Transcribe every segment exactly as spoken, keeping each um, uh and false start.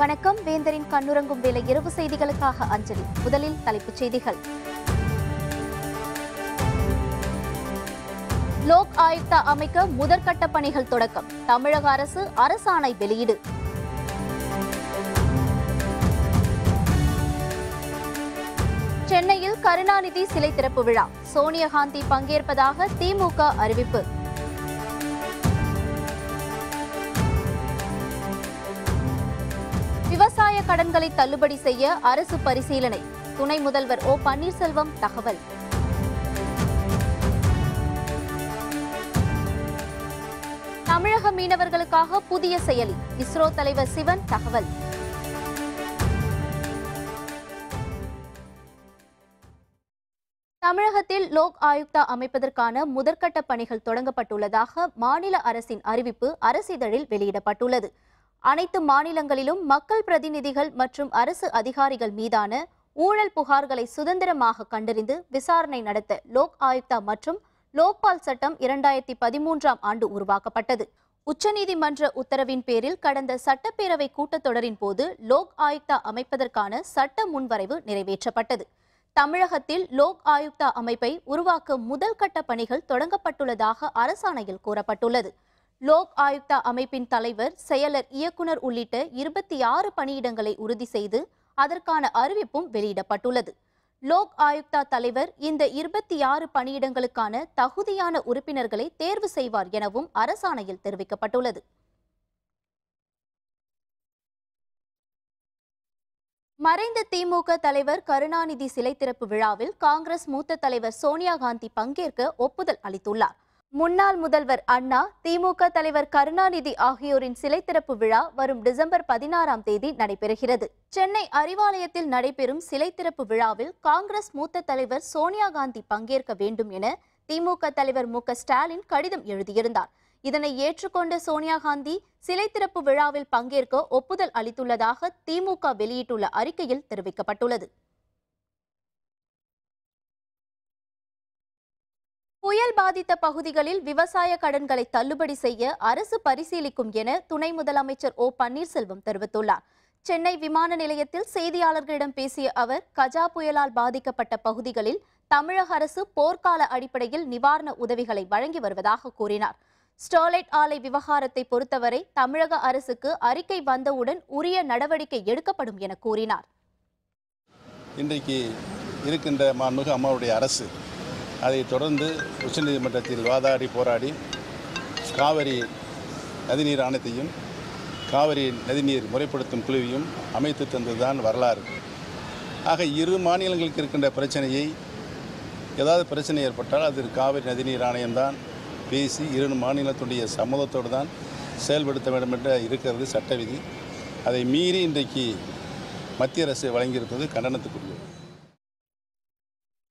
வணக்கம். வேந்தரின் கண்ணுறங்கும் வேலை இரவு செய்திகளுக்காக அஞ்சலி. முதலில் தலைப்புச் செய்திகள். லோக் ஆயுக்தா அமைக்க முதற்கட்ட பணிகள் தொடக்கம். தமிழக அரசு அரசாணை வெளியீடு. சென்னையில் கருணாநிதி சிலை திறப்பு விழா, சோனியா காந்தி பங்கேற்பதாக திமுக அறிவிப்பு. விவசாய கடன்களை தள்ளுபடி செய்ய அரசு பரிசீலனை, துணை முதல்வர் ஓ பன்னீர்செல்வம் தகவல். தமிழக மீனவர்களுக்காக புதிய செயலி, இஸ்ரோ தலைவர் சிவன் தகவல். தமிழகத்தில் லோக் ஆயுக்தா அமைப்பதற்கான முதற்கட்ட பணிகள் தொடங்கப்பட்டுள்ளதாக மாநில அரசின் அறிவிப்பு அரசிதழில் வெளியிடப்பட்டுள்ளது. அனைத்து மாநிலங்களிலும் மக்கள் பிரதிநிதிகள் மற்றும் அரசு அதிகாரிகள் மீதான ஊழல் புகார்களை சுதந்திரமாக கண்டறிந்து விசாரணை நடத்த லோக் ஆயுக்தா மற்றும் லோக்பால் சட்டம் இரண்டாயிரத்தி பதிமூன்றாம் ஆண்டு உருவாக்கப்பட்டது. உச்சநீதிமன்ற உத்தரவின் பேரில் கடந்த சட்டப்பேரவை கூட்டத்தொடரின் போது லோக் ஆயுக்தா அமைப்பதற்கான சட்ட முன்வரைவு நிறைவேற்றப்பட்டது. தமிழகத்தில் லோக் ஆயுக்தா அமைப்பை உருவாக்க முதல் கட்ட பணிகள் தொடங்கப்பட்டுள்ளதாக அரசாணையில் கூறப்பட்டுள்ளது. லோக் ஆயுக்தா அமைப்பின் தலைவர், செயலர், இயக்குனர் உள்ளிட்ட இருபத்தி ஆறு பணியிடங்களை உறுதி செய்து அதற்கான அறிவிப்பும் வெளியிடப்பட்டுள்ளது. லோக் ஆயுக்தா தலைவர் இந்த இருபத்தி ஆறு பணியிடங்களுக்கான தகுதியான உறுப்பினர்களை தேர்வு செய்வார் எனவும் அரசாணையில் தெரிவிக்கப்பட்டுள்ளது. மறைந்த திமுக தலைவர் கருணாநிதி சிலை திறப்பு விழாவில் காங்கிரஸ் மூத்த தலைவர் சோனியா காந்தி பங்கேற்க ஒப்புதல் அளித்துள்ளார். முன்னாள் முதல்வர் அண்ணா, திமுக தலைவர் கருணாநிதி ஆகியோரின் சிலை திறப்பு விழா வரும் டிசம்பர் பதினாறாம் தேதி நடைபெறுகிறது. சென்னை அறிவாலயத்தில் நடைபெறும் சிலை திறப்பு விழாவில் காங்கிரஸ் மூத்த தலைவர் சோனியா காந்தி பங்கேற்க வேண்டும் என திமுக தலைவர் மு க ஸ்டாலின் கடிதம் எழுதியிருந்தார். இதனை ஏற்றுக்கொண்ட சோனியா காந்தி சிலை திறப்பு விழாவில் பங்கேற்க ஒப்புதல் அளித்துள்ளதாக திமுக வெளியிட்டுள்ள அறிக்கையில் தெரிவிக்கப்பட்டுள்ளது. புயல் பாதித்த பகுதிகளில் விவசாய கடன்களை தள்ளுபடி செய்ய அரசு பரிசீலிக்கும் என துணை முதலமைச்சர் ஓ பன்னீர்செல்வம் தெரிவித்துள்ளார். சென்னை விமான நிலையத்தில் செய்தியாளர்களிடம் பேசிய அவர், கஜா புயலால் பாதிக்கப்பட்ட பகுதிகளில் தமிழக அரசு போர்க்கால அடிப்படையில் நிவாரண உதவிகளை வழங்கி வருவதாக கூறினார். ஸ்டெர்லைட் ஆலை விவகாரத்தை பொறுத்தவரை தமிழக அரசுக்கு அறிக்கை வந்தவுடன் உரிய நடவடிக்கை எடுக்கப்படும் என கூறினார். இன்றைக்கு இருக்கின்ற மாண்புமிகு அம்மாவுடைய அரசு அதை தொடர்ந்து உச்சநீதிமன்றத்தில் வாதாடி போராடி காவிரி நதிநீர் ஆணையத்தையும் காவிரி நதிநீர் முறைப்படுத்தும் குழுவையும் அமைத்து தந்ததுதான் வரலாறு. ஆக இரு மாநிலங்களுக்கு இருக்கின்ற பிரச்சனையை, ஏதாவது பிரச்சனை ஏற்பட்டால் அது காவிரி நதிநீர் ஆணையம்தான் பேசி இரு மாநிலத்துடைய சம்மதத்தோடு தான் செயல்படுத்த வேண்டும் என்ற இருக்கிறது சட்ட விதி. அதை மீறி இன்றைக்கு மத்திய அரசு வழங்கியிருப்பது கண்டனத்துக்குரியது.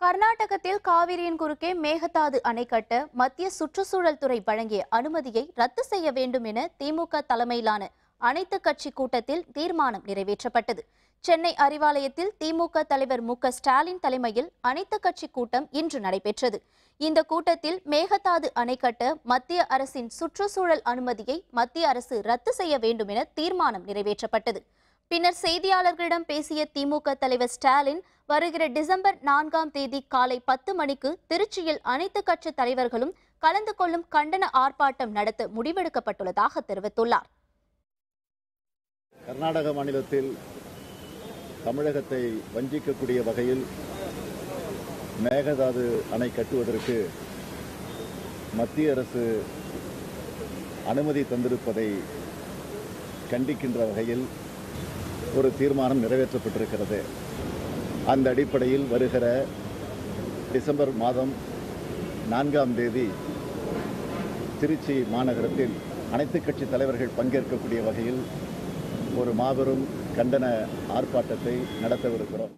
கர்நாடகத்தில் காவிரியின் குறுக்கே மேகதாது அணை கட்ட மத்திய சுற்றுச்சூழல் துறை வழங்கிய அனுமதியை ரத்து செய்ய வேண்டும் என திமுக தலைமையிலான அனைத்து கட்சி கூட்டத்தில் தீர்மானம் நிறைவேற்றப்பட்டது. சென்னை அறிவாலயத்தில் திமுக தலைவர் மு க ஸ்டாலின் தலைமையில் அனைத்து கட்சி கூட்டம் இன்று நடைபெற்றது. இந்த கூட்டத்தில் மேகதாது அணை கட்ட மத்திய அரசின் சுற்றுச்சூழல் அனுமதியை மத்திய அரசு ரத்து செய்ய வேண்டும் என தீர்மானம் நிறைவேற்றப்பட்டது. பின்னர் செய்தியாளர்களிடம் பேசிய திமுக தலைவர் ஸ்டாலின், வருகிற டிசம்பர் நான்காம் தேதி காலை பத்து மணிக்கு திருச்சியில் அனைத்து கட்சி தலைவர்களும் கலந்து கொள்ளும் கண்டன ஆர்ப்பாட்டம் நடத்த முடிவெடுக்கப்பட்டுள்ளதாக தெரிவித்துள்ளார். கர்நாடக மாநிலத்தில் தமிழகத்தை வஞ்சிக்கக்கூடிய வகையில் மேகதாது அணை கட்டுவதற்கு மத்திய அரசு அனுமதி தந்திருப்பதை கண்டிக்கின்ற வகையில் ஒரு தீர்மானம் நிறைவேற்றப்பட்டிருக்கிறது. அந்த அடிப்படையில் வருகிற டிசம்பர் மாதம் நான்காம் தேதி திருச்சி மாநகரத்தில் அனைத்து கட்சி தலைவர்கள் பங்கேற்கக்கூடிய வகையில் ஒரு மாபெரும் கண்டன ஆர்ப்பாட்டத்தை நடத்தவிருக்கிறோம்.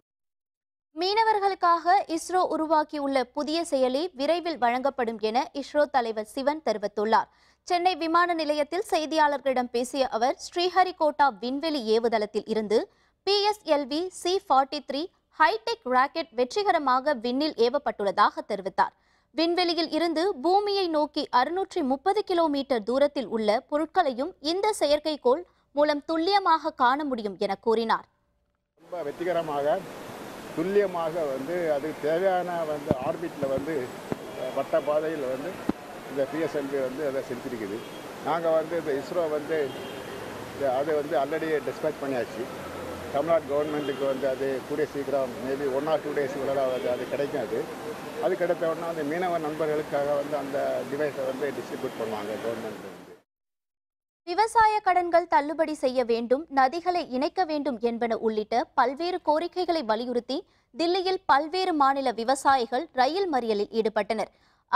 மீனவர்களுக்காக இஸ்ரோ உருவாக்கியுள்ள புதிய செயலி விரைவில் வழங்கப்படும் என இஸ்ரோ தலைவர் சிவன் தெரிவித்துள்ளார். சென்னை விமான நிலையத்தில் செய்தியாளர்களிடம் பேசிய அவர், ஸ்ரீஹரிகோட்டா விண்வெளி ஏவுதளத்தில் இருந்து PSLV C forty three hi tech rocket வெற்றிகரமாக விண்ணில் ஏவப்பட்டுள்ளதாக தெரிவித்தார். விண்வெளியில் இருந்து பூமியை நோக்கி அறுநூற்றி முப்பது கிலோமீட்டர் தூரத்தில் உள்ள பொருட்களையும் இந்த செயற்கைக்கோள் மூலம் துல்லியமாக காண முடியும் என கூறினார். ரொம்ப வெற்றிகரமாக துல்லியமாக வந்து அது தேவையான வந்து ஆர்பிட்டில் வந்து வட்ட பாதையில் வந்து இந்த பிஎஸ்எல்வி வந்து அதை செலுத்திருக்குது. நாங்கள் வந்து இந்த இஸ்ரோ வந்து அதை வந்து ஆல்ரெடி டிஸ்பேச் பண்ணியாச்சு. தமிழ்நாடு கவர்மெண்ட்டுக்கு வந்து அது கூடிய சீக்கிரம் maybe one or two days உள்ளதாக வந்து அது கிடைக்கும். அது அது கிடைத்த உடனே அந்த மீனவ நண்பர்களுக்காக வந்து அந்த டிவைஸை வந்து டிஸ்ட்ரிபியூட் பண்ணுவாங்க கவர்மெண்ட். விவசாய கடன்கள் தள்ளுபடி செய்ய வேண்டும், நதிகளை இணைக்க வேண்டும் என்பன உள்ளிட்ட பல்வேறு கோரிக்கைகளை வலியுறுத்தி தில்லியில் பல்வேறு மாநில விவசாயிகள் ரயில் மறியலில் ஈடுபட்டனர்.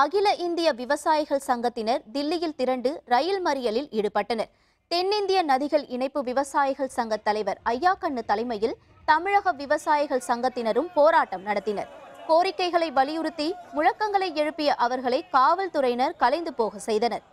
அகில இந்திய விவசாயிகள் சங்கத்தினர் தில்லியில் திரண்டு ரயில் மறியலில் ஈடுபட்டனர். தென்னிந்திய நதிகள் இணைப்பு விவசாயிகள் சங்க தலைவர் ஐயாக்கண்ணு தலைமையில் தமிழக விவசாயிகள் சங்கத்தினரும் போராட்டம் நடத்தினர். கோரிக்கைகளை வலியுறுத்தி முழக்கங்களை எழுப்பிய அவர்களை காவல்துறையினர் கலைந்து போக செய்தனர்.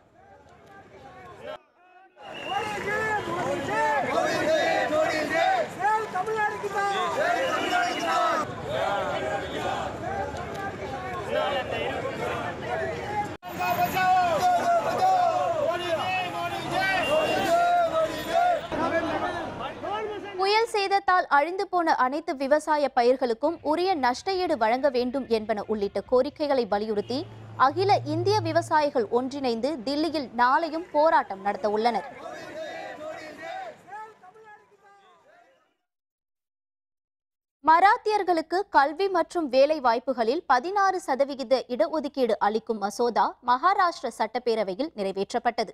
புயல் சேதத்தால் அழிந்து போன அனைத்து விவசாய பயிர்களுக்கும் உரிய நஷ்டஈடு வழங்க வேண்டும் என்பன உள்ளிட்ட கோரிக்கைகளை வலியுறுத்தி அகில இந்திய விவசாயிகள் ஒன்றிணைந்து தில்லியில் நாளையும் போராட்டம் நடத்த உள்ளனர். மராத்தியர்களுக்கு கல்வி மற்றும் வேலை வாய்ப்புகளில் பதினாறு சதவிகித இடஒதுக்கீடு அளிக்கும் மசோதா மகாராஷ்டிர சட்டப்பேரவையில் நிறைவேற்றப்பட்டது.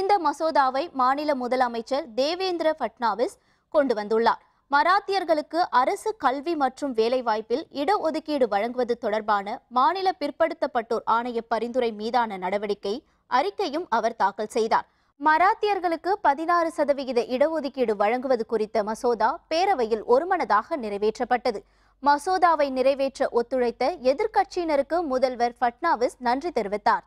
இந்த மசோதாவை மாநில முதலமைச்சர் தேவேந்திர பட்னாவிஸ் கொண்டு வந்துள்ளார். மராத்தியர்களுக்கு அரசு கல்வி மற்றும் வேலைவாய்ப்பில் இடஒதுக்கீடு வழங்குவது தொடர்பான மாநில பிற்படுத்தப்பட்டோர் ஆணைய பரிந்துரை மீதான நடவடிக்கை அறிக்கையும் அவர் தாக்கல் செய்தார். மராத்தியர்களுக்கு பதினாறு சதவிகித இடஒதுக்கீடு வழங்குவது குறித்த மசோதா பேரவையில் ஒருமனதாக நிறைவேற்றப்பட்டது. மசோதாவை நிறைவேற்ற ஒத்துழைத்த எதிர்க்கட்சியினருக்கு முதல்வர் பட்னாவிஸ் நன்றி தெரிவித்தார்.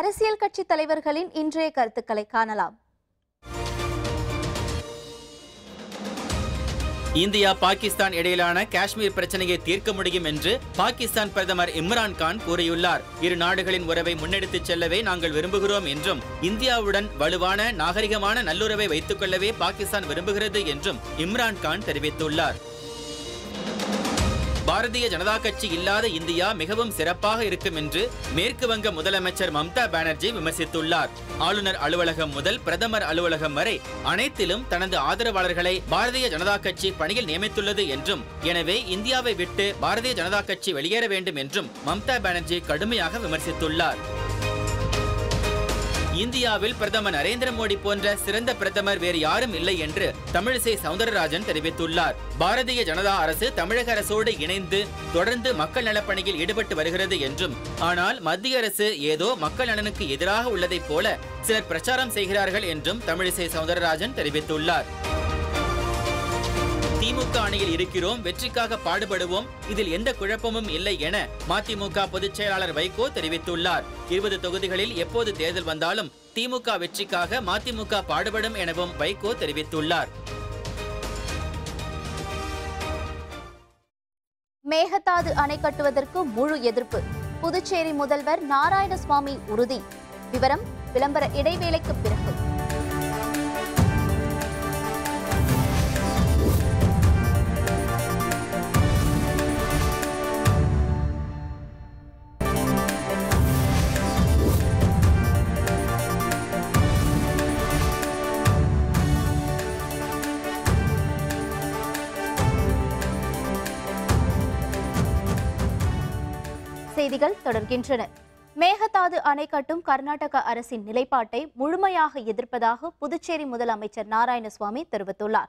அரசியல் கட்சி தலைவர்களின் இன்றைய கருத்துக்களை காணலாம். இந்தியா பாகிஸ்தான் இடையிலான காஷ்மீர் பிரச்சனையை தீர்க்க முடியும் என்று பாகிஸ்தான் பிரதமர் இம்ரான் கான் கூறியுள்ளார். இரு நாடுகளின் உறவை முன்னெடுத்துச் செல்லவே நாங்கள் விரும்புகிறோம் என்றும் இந்தியாவுடன் வலுவான நாகரிகமான நல்லுறவை வைத்துக் கொள்ளவே பாகிஸ்தான் விரும்புகிறது என்றும் இம்ரான் கான் தெரிவித்துள்ளார். பாரதிய ஜனதா கட்சி இல்லாத இந்தியா மிகவும் சிறப்பாக இருக்கும் என்று மேற்கு வங்க முதலமைச்சர் மம்தா பானர்ஜி விமர்சித்துள்ளார். ஆளுநர் அலுவலகம் முதல் பிரதமர் அலுவலகம் வரை அனைத்திலும் தனது ஆதரவாளர்களை பாரதிய ஜனதா கட்சி பணியில் நியமித்துள்ளது என்றும், எனவே இந்தியாவை விட்டு பாரதிய ஜனதா கட்சி வெளியேற வேண்டும் என்றும் மம்தா பானர்ஜி கடுமையாக விமர்சித்துள்ளார். இந்தியாவில் பிரதமர் நரேந்திர மோடி போன்ற சிறந்த பிரதமர் வேறு யாரும் இல்லை என்று தமிழிசை சவுந்தரராஜன் தெரிவித்துள்ளார். பாரதிய ஜனதா அரசு தமிழக அரசோடு இணைந்து தொடர்ந்து மக்கள் நலப்பணியில் ஈடுபட்டு வருகிறது என்றும், ஆனால் மத்திய அரசு ஏதோ மக்கள் நலனுக்கு எதிராக உள்ளதைப் போல சிலர் பிரச்சாரம் செய்கிறார்கள் என்றும் தமிழிசை சவுந்தரராஜன் தெரிவித்துள்ளார். திமுக அணியில் இருக்கிறோம், வெற்றிக்காக பாடுபடுவோம், இதில் எந்த குழப்பமும் இல்லை என மதிமுக பொதுச் செயலாளர் வைகோ தெரிவித்துள்ளார். இருபது தொகுதிகளில் எப்போது தேர்தல் வந்தாலும் திமுக வெற்றிக்காக மதிமுக பாடுபடும் எனவும் வைகோ தெரிவித்துள்ளார். மேகதாது அணை கட்டுவதற்கு முழு எதிர்ப்பு புதுச்சேரி முதல்வர் நாராயணசாமி உறுதி. விவரம் விளம்பர இடைவேளைக்கு பிறகு. செய்திகள் தொடர்கின்றன. மேகதாது அணை கட்டும் கர்நாடக அரசின் நிலைப்பாட்டை முழுமையாக எதிர்ப்பதாக புதுச்சேரி முதலமைச்சர் நாராயணசாமி தெரிவித்துள்ளார்.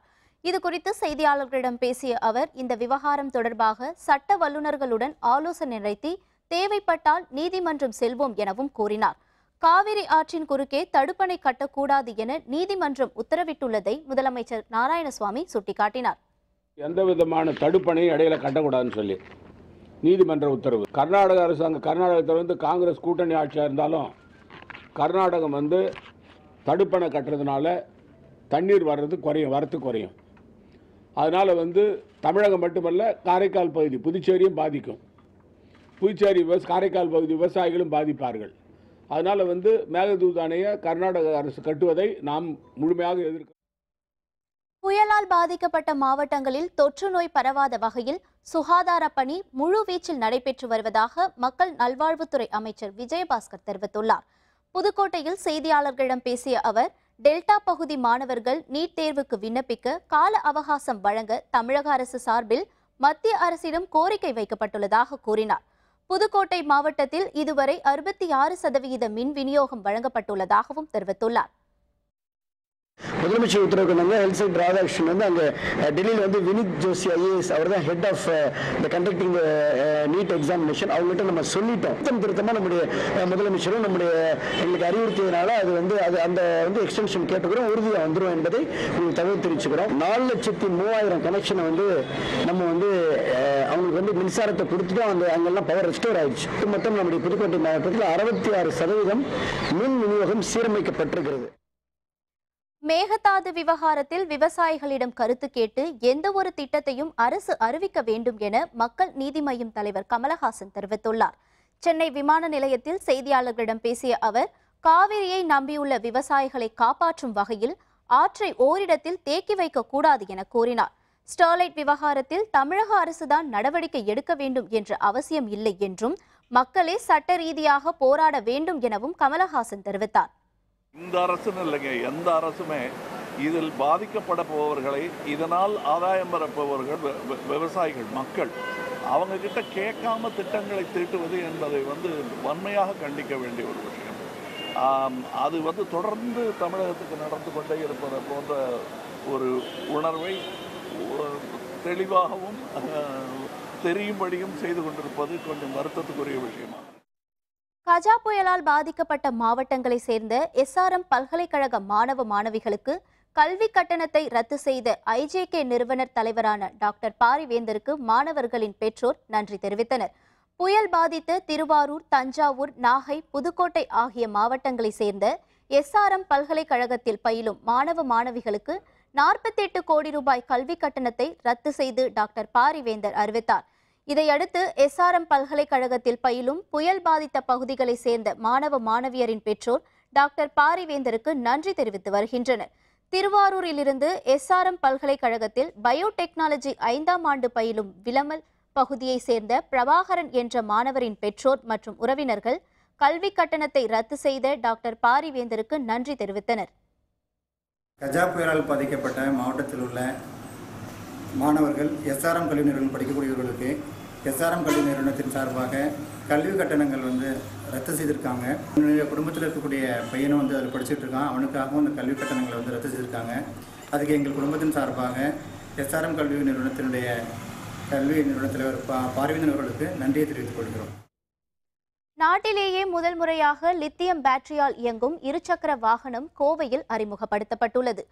இதுகுறித்து செய்தியாளர்களிடம் பேசிய அவர், இந்த விவகாரம் தொடர்பாக சட்ட வல்லுநர்களுடன் ஆலோசனை நடத்தி தேவைப்பட்டால் நீதிமன்றம் செல்வோம் எனவும் கூறினார். காவிரி ஆற்றின் குறுக்கே தடுப்பணை கட்டக்கூடாது என நீதிமன்றம் உத்தரவிட்டுள்ளதை முதலமைச்சர் நாராயணசாமி சுட்டிக்காட்டினார். எந்த விதமான தடுப்பணை இடையில கட்டக்கூடாதுன்னு சொல்லி நீதிமன்ற உத்தரவு. கர்நாடக அரசாங்க கர்நாடகத்தில் வந்து காங்கிரஸ் கூட்டணி ஆட்சியாக இருந்தாலும் கர்நாடகம் வந்து தடுப்பணை கட்டுறதுனால தண்ணீர் வர்றது குறையும் வரத்து குறையும். அதனால் வந்து தமிழகம் மட்டுமல்ல காரைக்கால் பகுதி புதுச்சேரியும் பாதிக்கும். புதுச்சேரி விவச காரைக்கால் பகுதி விவசாயிகளும் பாதிப்பார்கள். அதனால் வந்து மேகதூத் அணையை கர்நாடக அரசு கட்டுவதை நாம் முழுமையாக எதிர்க்கிறோம். புயலால் பாதிக்கப்பட்ட மாவட்டங்களில் தொற்று நோய் பரவாத வகையில் சுகாதார பணி முழுவீச்சில் நடைபெற்று வருவதாக மக்கள் நல்வாழ்வுத்துறை அமைச்சர் விஜயபாஸ்கர் தெரிவித்துள்ளார். புதுக்கோட்டையில் செய்தியாளர்களிடம் பேசிய அவர், டெல்டா பகுதி மாணவர்கள் நீட் தேர்வுக்கு விண்ணப்பிக்க கால அவகாசம் வழங்க தமிழக அரசு சார்பில் மத்திய அரசிடம் கோரிக்கை வைக்கப்பட்டுள்ளதாக கூறினார். புதுக்கோட்டை மாவட்டத்தில் இதுவரை அறுபத்தி ஆறு சதவிகித மின் விநியோகம் வழங்கப்பட்டுள்ளதாகவும் தெரிவித்துள்ளார். முதலமைச்சர் உத்தரவுக்கு ஹெல்த் செக்டர் ராதாகிருஷ்ணன் வந்து அங்கே டெல்லியில் வந்து வினித் ஜோஷி ஐஏஎஸ் அவர் தான் head of the conducting NEET examination, அவங்கள்ட்ட நம்ம சொல்லிட்டோம். திருத்தம் திருத்தமாக நம்முடைய முதலமைச்சரும் நம்முடைய எங்களுக்கு அறிவுறுத்தியதுனால அது வந்து அது அந்த வந்து எக்ஸ்டென்ஷன் கேட்டுக்கிறோம், உறுதியாக வந்துடும் என்பதை தகவல் தெரிவிச்சுக்கிறோம். நாலு லட்சத்தி மூவாயிரம் கனெக்ஷனை வந்து நம்ம வந்து அவங்களுக்கு வந்து மின்சாரத்தை கொடுத்துட்டோம். அந்த அங்கெல்லாம் பவர் ரெஸ்டோர் ஆயிடுச்சு. மொத்தம் நம்முடைய புதுக்கோட்டை மாவட்டத்தில் அறுபத்தி ஆறு சதவீதம் மின் விநியோகம் சீரமைக்கப்பட்டிருக்கிறது. மேகதாது விவகாரத்தில் விவசாயிகளிடம் கருத்து கேட்டு எந்த ஒரு திட்டத்தையும் அரசு அறிவிக்க வேண்டும் என மக்கள் நீதி மய்யம் தலைவர் கமலஹாசன் தெரிவித்துள்ளார். சென்னை விமான நிலையத்தில் செய்தியாளர்களிடம் பேசிய அவர், காவிரியை நம்பியுள்ள விவசாயிகளை காப்பாற்றும் வகையில் ஆற்றை ஓரிடத்தில் தேக்கி வைக்க கூடாது என கூறினார். ஸ்டெர்லைட் விவகாரத்தில் தமிழக அரசுதான் நடவடிக்கை எடுக்க வேண்டும் என்ற அவசியம் இல்லை என்றும் மக்களே சட்ட ரீதியாக போராட வேண்டும் எனவும் கமலஹாசன் தெரிவித்தார். இந்த அரசுன்னு இல்லைங்க, எந்த அரசுமே இதில் பாதிக்கப்பட போவர்களை, இதனால் ஆதாயம் பெறப்போவர்கள் விவசாயிகள் மக்கள், அவங்கக்கிட்ட கேட்காம திட்டங்களை தீட்டுவது என்பதை வந்து வன்மையாக கண்டிக்க வேண்டிய ஒரு விஷயம். அது வந்து தொடர்ந்து தமிழகத்துக்கு நடந்து கொண்டே இருப்பதை போன்ற ஒரு உணர்வை தெளிவாகவும் தெரியும்படியும் செய்து கொண்டிருப்பது கொஞ்சம் வருத்தத்துக்குரிய விஷயமா. கஜா புயலால் பாதிக்கப்பட்ட மாவட்டங்களை சேர்ந்த எஸ்ஆர்எம் பல்கலைக்கழக மாணவ மாணவிகளுக்கு கல்வி கட்டணத்தை ரத்து செய்த ஐஜேகே நிறுவனர் தலைவரான டாக்டர் பாரிவேந்தருக்கு மாணவர்களின் பெற்றோர் நன்றி தெரிவித்தனர். புயல் பாதித்த திருவாரூர், தஞ்சாவூர், நாகை, புதுக்கோட்டை ஆகிய மாவட்டங்களை சேர்ந்த எஸ்ஆர்எம் பல்கலைக்கழகத்தில் பயிலும் மாணவ மாணவிகளுக்கு நாற்பத்தி எட்டு கோடி ரூபாய் கல்வி கட்டணத்தை ரத்து செய்து டாக்டர் பாரிவேந்தர் அறிவித்தார். இதையடுத்து எஸ்ஆர்எம் பல்கலைக்கழகத்தில் பயிலும் புயல் பாதித்த பகுதிகளை சேர்ந்த மாணவ மாணவியரின் பெற்றோர் டாக்டர் பாரிவேந்தருக்கு நன்றி தெரிவித்து வருகின்றனர். திருவாரூரிலிருந்து எஸ்ஆர்எம் பல்கலைக்கழகத்தில் பயோடெக்னாலஜி ஐந்தாம் ஆண்டு பயிலும் விளமல் பகுதியை சேர்ந்த பிரபாகரன் என்ற மாணவரின் பெற்றோர் மற்றும் உறவினர்கள் கல்வி கட்டணத்தை ரத்து செய்த டாக்டர் பாரிவேந்தருக்கு நன்றி தெரிவித்தனர். கஜா புயலால் பாதிக்கப்பட்ட மாவட்டத்தில் உள்ள மாணவர்கள் எஸ்ஆர்எம் கல்வி நிறுவனம் படிக்கக்கூடியவர்களுக்கு எஸ்ஆர்எம் கல்வி நிறுவனத்தின் சார்பாக கல்வி கட்டணங்கள் வந்து ரத்து செய்திருக்காங்க. என்னுடைய குடும்பத்தில் இருக்கக்கூடிய பையனும் வந்து அதில் படிச்சுட்டு இருக்கான். அவனுக்காகவும் அந்த கல்வி கட்டணங்களை வந்து ரத்து செய்திருக்காங்க. அதுக்கு எங்கள் குடும்பத்தின் சார்பாக எஸ்ஆர்எம் கல்வி நிறுவனத்தினுடைய கல்வி நிறுவனத்தில் பா பார்வையினர்களுக்கு நன்றியை தெரிவித்துக் கொள்கிறோம். நாட்டிலேயே முதல் முறையாக லித்தியம் பேட்டரியால் இயங்கும் இருசக்கர வாகனம் கோவையில் அறிமுகப்படுத்தப்பட்டுள்ளது.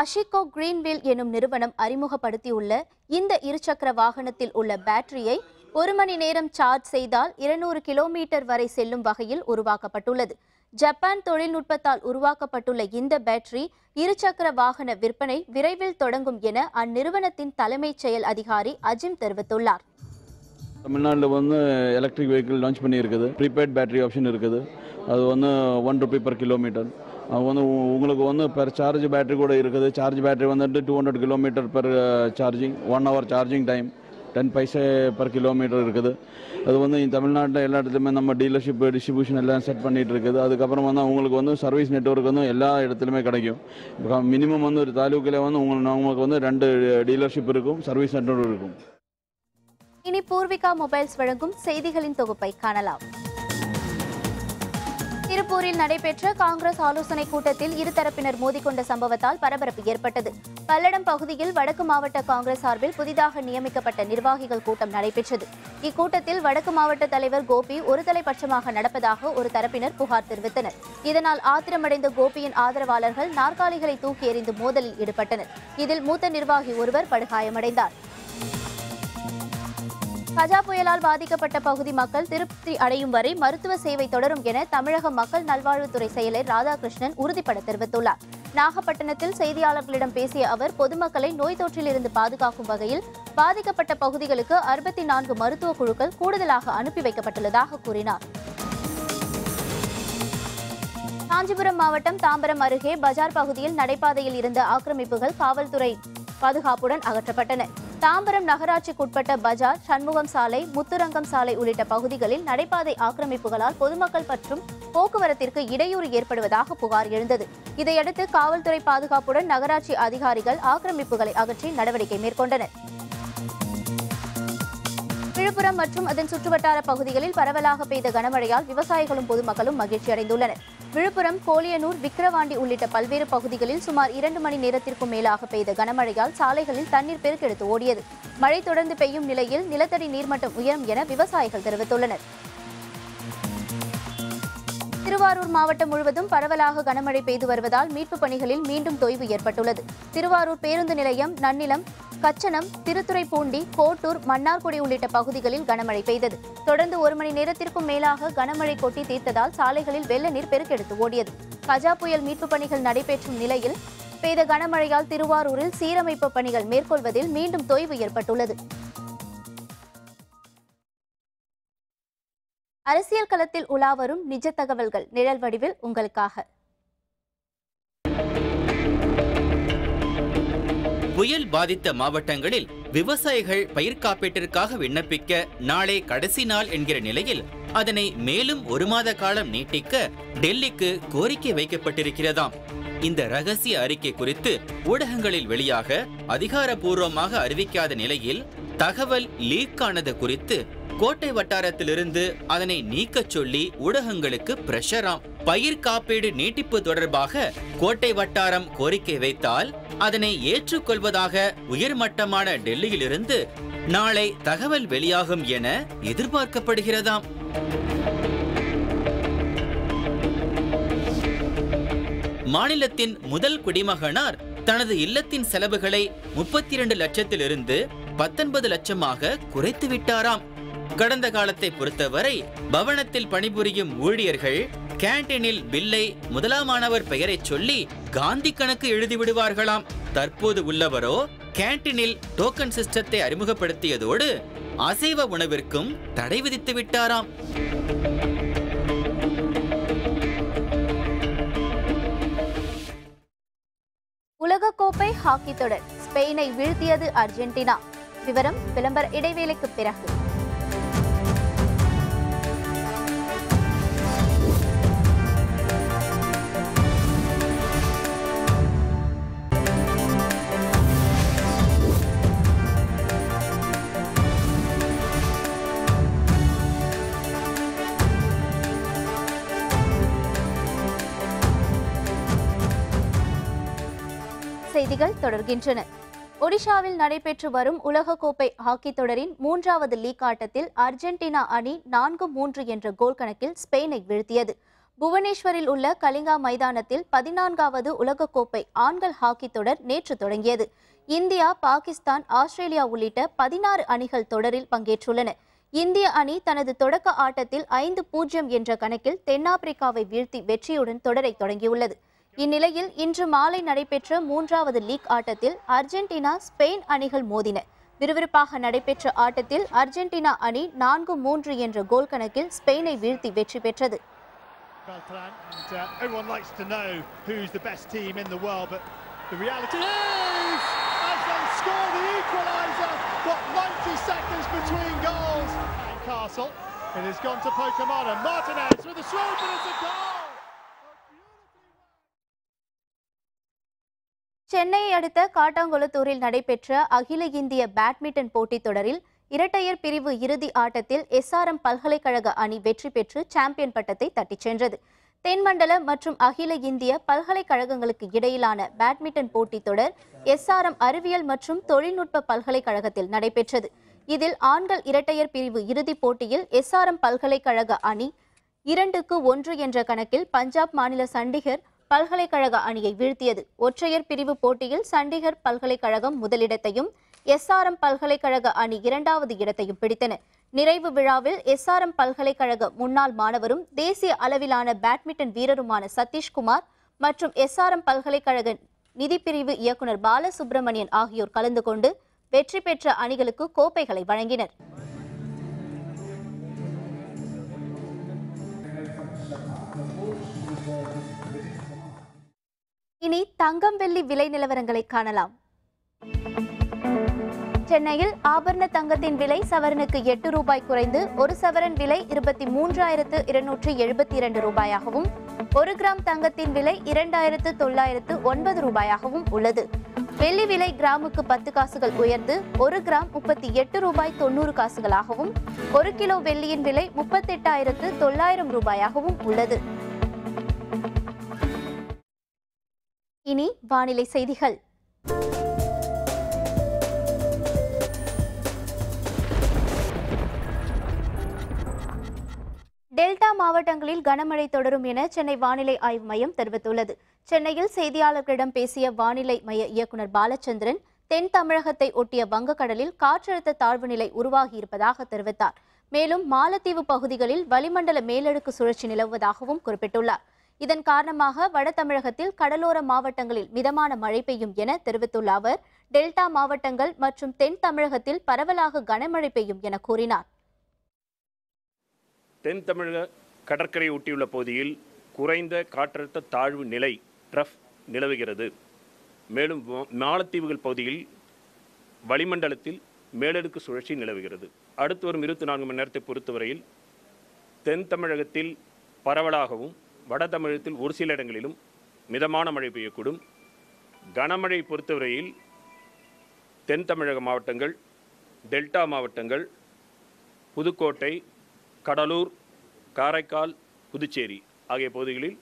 அஷிகோ கிரீன்வில் எனும் நிறுவனம் அறிமுகப்படுத்தியுள்ள இந்த இருசக்கர வாகனத்தில் உள்ள பேட்டரியை ஒரு மணி நேரம் சார்ஜ் செய்தால் இருநூறு கிலோமீட்டர் வரை செல்லும் வகையில் உருவாக்கப்பட்டுள்ளது. ஜப்பான் தொழில்நுட்பத்தால் உருவாக்கப்பட்டுள்ள இந்த பேட்டரி இருசக்கர வாகன விற்பனை விரைவில் தொடங்கும் என அந்நிறுவனத்தின் தலைமைச் செயல் அதிகாரி அஜிம் தெரிவித்துள்ளார். தமிழ்நாட்டில் வந்து எலக்ட்ரிக் வெஹிக்கிள் லான்ச் பண்ணியிருக்குது. ப்ரீபெய்ட் பேட்டரி ஆப்ஷன் இருக்குது. அது வந்து ஒன் ருபி பர் கிலோமீட்டர். அது வந்து உங்களுக்கு வந்து பெர் சார்ஜ் பேட்டரி கூட இருக்குது. சார்ஜ் பேட்டரி வந்துட்டு two hundred kilometre per charging, one hour charging time, ten paise per kilometre இருக்குது. அது வந்து தமிழ்நாட்டில் எல்லா இடத்துலையுமே நம்ம டீலர்ஷிப் டிஸ்ட்ரிபியூஷன் எல்லாம் செட் பண்ணிகிட்டு இருக்குது. அதுக்கப்புறம் வந்து உங்களுக்கு வந்து சர்வீஸ் நெட்வொர்க் வந்து எல்லா இடத்துலையுமே கிடைக்கும். மினிமம் வந்து ஒரு தாலுக்கில் வந்து உங்களுக்கு உங்களுக்கு வந்து ரெண்டு டீலர்ஷிப் இருக்கும், சர்வீஸ் நெட்வொர்க் இருக்கும். இனி பூர்விகா மொபைல்ஸ் வழங்கும் செய்திகளின் தொகுப்பை காணலாம். திருப்பூரில் நடைபெற்ற காங்கிரஸ் ஆலோசனை கூட்டத்தில் இருதரப்பினர் மோதிக்கொண்ட சம்பவத்தால் பரபரப்பு ஏற்பட்டது. பல்லடம் பகுதியில் வடக்கு மாவட்ட காங்கிரஸ் சார்பில் புதிதாக நியமிக்கப்பட்ட நிர்வாகிகள் கூட்டம் நடைபெற்றது. இக்கூட்டத்தில் வடக்கு மாவட்ட தலைவர் கோபி ஒருதலைபட்சமாக நடப்பதாக ஒரு தரப்பினர் புகார் தெரிவித்தனர். இதனால் ஆத்திரமடைந்த கோபியின் ஆதரவாளர்கள் நாற்காலிகளை தூக்கி எறிந்து மோதலில் ஈடுபட்டனர். இதில் மூத்த நிர்வாகி ஒருவர் படுகாயமடைந்தார். கஜா புயலால் பாதிக்கப்பட்ட பகுதி மக்கள் திருப்தி அடையும் வரை மருத்துவ சேவை தொடரும் என தமிழக மக்கள் நல்வாழ்வுத்துறை செயலர் ராதாகிருஷ்ணன் உறுதிபட தெரிவித்துள்ளார். நாகப்பட்டினத்தில் செய்தியாளர்களிடம் பேசிய அவர், பொதுமக்களை நோய் தொற்றிலிருந்து பாதுகாக்கும் வகையில் பாதிக்கப்பட்ட பகுதிகளுக்கு அறுபத்தி நான்கு மருத்துவ குழுக்கள் கூடுதலாக அனுப்பி வைக்கப்பட்டுள்ளதாக கூறினார். காஞ்சிபுரம் மாவட்டம் தாம்பரம் அருகே பஜார் பகுதியில் நடைபாதையில் இருந்த ஆக்கிரமிப்புகள் காவல்துறை பாதுகாப்புடன் அகற்றப்பட்டன. தாம்பரம் நகராட்சிக்குட்பட்ட பஜார், சண்முகம் சாலை, முத்துரங்கம் சாலை உள்ளிட்ட பகுதிகளில் நடைபாதை ஆக்கிரமிப்புகளால் பொதுமக்கள் மற்றும் போக்குவரத்திற்கு இடையூறு ஏற்படுவதாக புகார் எழுந்தது. இதையடுத்து காவல்துறை பாதுகாப்புடன் நகராட்சி அதிகாரிகள் ஆக்கிரமிப்புகளை அகற்றி நடவடிக்கை மேற்கொண்டனர். விழுப்புரம் மற்றும் அதன் சுற்றுவட்டார பகுதிகளில் பரவலாக பெய்த கனமழையால் விவசாயிகளும் பொதுமக்களும் மகிழ்ச்சி அடைந்துள்ளனர். விழுப்புரம், கோலியனூர், விக்கிரவாண்டி உள்ளிட்ட பல்வேறு பகுதிகளில் சுமார் இரண்டு மணி நேரத்திற்கும் மேலாக பெய்த கனமழையால் சாலைகளில் தண்ணீர் பெருக்கெடுத்து ஓடியது. மழை தொடர்ந்து பெய்யும் நிலையில் நிலத்தடி நீர்மட்டம் உயரும் என விவசாயிகள் தெரிவித்துள்ளனர். திருவாரூர் மாவட்டம் முழுவதும் பரவலாக கனமழை பெய்து வருவதால் மீட்புப் பணிகளில் மீண்டும் தொய்வு ஏற்பட்டுள்ளது. திருவாரூர் பேருந்து நிலையம், நன்னிலம், கச்சனம், திருத்துறைப்பூண்டி, கோட்டூர், மன்னார்குடி உள்ளிட்ட பகுதிகளில் கனமழை பெய்தது. தொடர்ந்து ஒரு மணி நேரத்திற்கும் மேலாக கனமழை கொட்டி தீர்த்ததால் சாலைகளில் வெள்ள நீர் பெருக்கெடுத்து ஓடியது. கஜா புயல் மீட்புப் பணிகள் நடைபெற்றும் நிலையில் பெய்த கனமழையால் திருவாரூரில் சீரமைப்பு பணிகள் மேற்கொள்வதில் மீண்டும் தொய்வு ஏற்பட்டுள்ளது. அரசியல் களத்தில் உலாவரும் நிஜ தகவல்கள் நிழல் வடிவில் உங்களுக்காக. புயல் பாதித்த மாவட்டங்களில் விவசாயிகள் பயிர் காப்பீட்டிற்காக விண்ணப்பிக்க நாளை கடைசி நாள் என்கிற நிலையில் அதனை மேலும் ஒரு மாத காலம் நீட்டிக்க டெல்லிக்கு கோரிக்கை வைக்கப்பட்டிருக்கிறதாம். இந்த ரகசிய அறிக்கை குறித்து ஊடகங்களில் வெளியாக அதிகாரப்பூர்வமாக அறிவிக்காத நிலையில் தகவல் லீக் ஆனது குறித்து கோட்டை வட்டாரத்திலிருந்து அதனை நீக்கச் சொல்லி ஊடகங்களுக்கு பிரஷராம். பயிர் காப்பீடு நீட்டிப்பு தொடர்பாக கோட்டை வட்டாரம் கோரிக்கை வைத்தால் அதனை ஏற்றுக்கொள்வதாக உயர்மட்டமான டெல்லியிலிருந்து நாளை தகவல் வெளியாகும் என எதிர்பார்க்கப்படுகிறதாம். மாநிலத்தின் முதல் குடிமகனார் தனது இல்லத்தின் செலவுகளை முப்பத்தி இரண்டு லட்சத்திலிருந்து பத்தொன்பது லட்சமாக குறைத்து விட்டாராம். கடந்த காலத்தை பொறுத்தவரை பவனத்தில் பணிபுரியும் ஊழியர்கள் கேண்டீனில் பில்லை முதலாமானவர் பெயரை சொல்லி காந்தி கணக்கு எழுதிவிடுவார்களாம். தற்போது உள்ளவரோ கேண்டீனில் டோக்கன் சிஸ்டத்தை அறிமுகப்படுத்தியதோடு அசைவ உணவிற்கும் தடை விதித்து விட்டாராம். உலகக்கோப்பை ஹாக்கி தொடர் ஸ்பெயினை வீழ்த்தியது அர்ஜென்டினா. விவரம் விளம்பர இடைவேளைக்கு பிறகு. செய்திகள் தொடர்கின்றன. ஒடிஷாவில் நடைபெற்று வரும் உலகக்கோப்பை ஹாக்கி தொடரின் மூன்றாவது லீக் ஆட்டத்தில் அர்ஜென்டினா அணி நான்கு மூன்று என்ற கோல் கணக்கில் ஸ்பெயினை வீழ்த்தியது. புவனேஸ்வரில் உள்ள கலிங்கா மைதானத்தில் பதினான்காவது உலகக்கோப்பை ஆண்கள் ஹாக்கி தொடர் நேற்று தொடங்கியது. இந்தியா, பாகிஸ்தான், ஆஸ்திரேலியா உள்ளிட்ட பதினாறு அணிகள் தொடரில் பங்கேற்றுள்ளன. இந்திய அணி தனது தொடக்க ஆட்டத்தில் ஐந்து பூஜ்ஜியம் என்ற கணக்கில் தென்னாப்பிரிக்காவை வீழ்த்தி வெற்றியுடன் தொடரை தொடங்கியுள்ளது. இந்நிலையில் இன்று மாலை நடைபெற்ற மூன்றாவது லீக் ஆட்டத்தில் அர்ஜென்டினா, ஸ்பெயின் அணிகள் மோதின. விறுவிறுப்பாக நடைபெற்ற ஆட்டத்தில் அர்ஜென்டினா அணி நான்கு மூன்று என்ற கோல் கணக்கில் ஸ்பெயினை வீழ்த்தி வெற்றி பெற்றது. சென்னையை அடுத்த காட்டாங்குளத்தூரில் நடைபெற்ற அகில இந்திய பேட்மிண்டன் போட்டித் தொடரில் இரட்டையர் பிரிவு இறுதி ஆட்டத்தில் எஸ்ஆர்எம் பல்கலைக்கழக அணி வெற்றி பெற்று சாம்பியன் பட்டத்தை தட்டிச் சென்றது. தென்மண்டல மற்றும் அகில இந்திய பல்கலைக்கழகங்களுக்கு இடையிலான பேட்மிண்டன் போட்டித் தொடர் எஸ்ஆர்எம் அறிவியல் மற்றும் தொழில்நுட்ப பல்கலைக்கழகத்தில் நடைபெற்றது. இதில் ஆண்கள் இரட்டையர் பிரிவு இறுதிப் போட்டியில் எஸ்ஆர்எம் பல்கலைக்கழக அணி இரண்டுக்கு ஒன்று என்ற கணக்கில் பஞ்சாப் மாநில சண்டிகர் பல்கலைக்கழக அணியை வீழ்த்தியது. ஒற்றையர் பிரிவு போட்டியில் சண்டிகர் பல்கலைக்கழகம் முதலிடத்தையும் எஸ்ஆர்எம் பல்கலைக்கழக அணி இரண்டாவது இடத்தையும் பிடித்தன. நிறைவு விழாவில் எஸ்ஆர்எம் பல்கலைக்கழக முன்னாள் மாணவரும் தேசிய அளவிலான பேட்மிண்டன் வீரருமான சதீஷ்குமார் மற்றும் எஸ்ஆர்எம் பல்கலைக்கழக நிதிப்பிரிவு இயக்குநர் பாலசுப்ரமணியன் ஆகியோர் கலந்து கொண்டு வெற்றி பெற்ற அணிகளுக்கு கோப்பைகளை வழங்கினர். இனி தங்கம் வெள்ளி விலை நிலவரங்களை காணலாம். சென்னையில் ஆபரண தங்கத்தின் விலை சவரனுக்கு எட்டு ரூபாய் குறைந்து ஒரு சவரன் விலை இருபத்தி மூன்றாயிரத்து இருநூற்று எழுபத்தி இரண்டு ரூபாயாகவும் ஒரு கிராம் தங்கத்தின் விலை இரண்டாயிரத்து தொள்ளாயிரத்து ஒன்பது ரூபாயாகவும் உள்ளது. வெள்ளி விலை கிராமுக்கு பத்து காசுகள் உயர்ந்து ஒரு கிராம் முப்பத்தி எட்டு ரூபாய் தொண்ணூறு காசுகளாகவும் ஒரு கிலோ வெள்ளியின் விலை முப்பத்தி எட்டாயிரத்து தொள்ளாயிரம் ரூபாயாகவும் உள்ளது. இனி வானிலை செய்திகள். டெல்டா மாவட்டங்களில் கனமழை தொடரும் என சென்னை வானிலை ஆய்வு மையம் தெரிவித்துள்ளது. சென்னையில் செய்தியாளர்களிடம் பேசிய வானிலை மைய இயக்குநர் பாலச்சந்திரன், தென் தமிழகத்தை ஒட்டிய வங்கக்கடலில் காற்றழுத்த தாழ்வு நிலை உருவாகியிருப்பதாக தெரிவித்தார். மேலும் மாலத்தீவு பகுதிகளில் வளிமண்டல மேலடுக்கு சுழற்சி நிலவுவதாகவும் குறிப்பிட்டுள்ளார். இதன் காரணமாக வட தமிழகத்தில் கடலோர மாவட்டங்களில் மிதமான மழை பெய்யும் என தெரிவித்துள்ள அவர், டெல்டா மாவட்டங்கள் மற்றும் தென் தமிழகத்தில் பரவலாக கனமழை பெய்யும் என கூறினார். தென் தமிழக கடற்கரை ஒட்டியுள்ள பகுதியில் குறைந்த காற்றழுத்த தாழ்வு நிலை ட்ரஃப் நிலவுகிறது. மேலும் மாலத்தீவுகள் பகுதியில் வளிமண்டலத்தில் மேலடுக்கு சுழற்சி நிலவுகிறது. அடுத்து வரும் இருபத்தி நான்கு மணி நேரத்தை பொறுத்தவரையில் தென் தமிழகத்தில் பரவலாகவும் வட தமிழகத்தில் ஒரு சில இடங்களிலும் மிதமான மழை பெய்யக்கூடும். கனமழை பொறுத்தவரையில் தென் தமிழக மாவட்டங்கள், டெல்டா மாவட்டங்கள், புதுக்கோட்டை, கடலூர், காரைக்கால், புதுச்சேரி ஆகிய பகுதிகளில்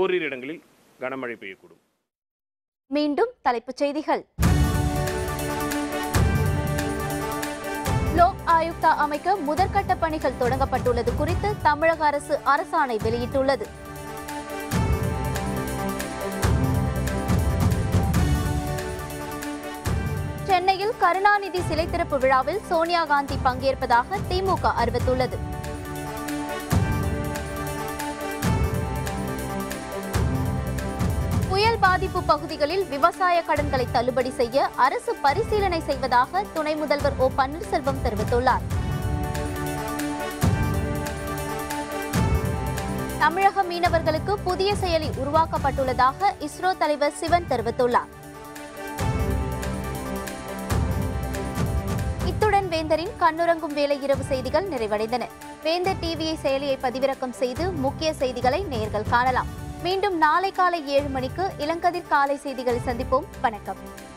ஓரிரு இடங்களில் கனமழை பெய்யக்கூடும். மீண்டும் தலைப்புச் செய்திகள். லோக் ஆயுக்தா அமைக்க முதற்கட்ட பணிகள் தொடங்கப்பட்டுள்ளது குறித்து தமிழக அரசு அரசாணை வெளியிட்டுள்ளது. சென்னையில் கருணாநிதி சிலை திறப்பு விழாவில் சோனியா காந்தி பங்கேற்பதாக திமுக அறிவித்துள்ளது. புயல் பாதிப்பு பகுதிகளில் விவசாய கடன்களை தள்ளுபடி செய்ய அரசு பரிசீலனை செய்வதாக துணை முதல்வர் ஓ பன்னீர்செல்வம் தெரிவித்துள்ளார். தமிழக மீனவர்களுக்கு புதிய செயலி உருவாக்கப்பட்டுள்ளதாக இஸ்ரோ தலைவர் சிவன் தெரிவித்துள்ளார். இத்துடன் வேந்தரின் கண்ணுறங்கும் வேளை இரவு செய்திகள் நிறைவடைந்தன. வேந்தர் டிவியை செயலியை பதிவிறக்கம் செய்து முக்கிய செய்திகளை நேயர்கள் காணலாம். மீண்டும் நாளை காலை ஏழு மணிக்கு இளங்கதிர் காலை செய்திகளை சந்திப்போம். வணக்கம்.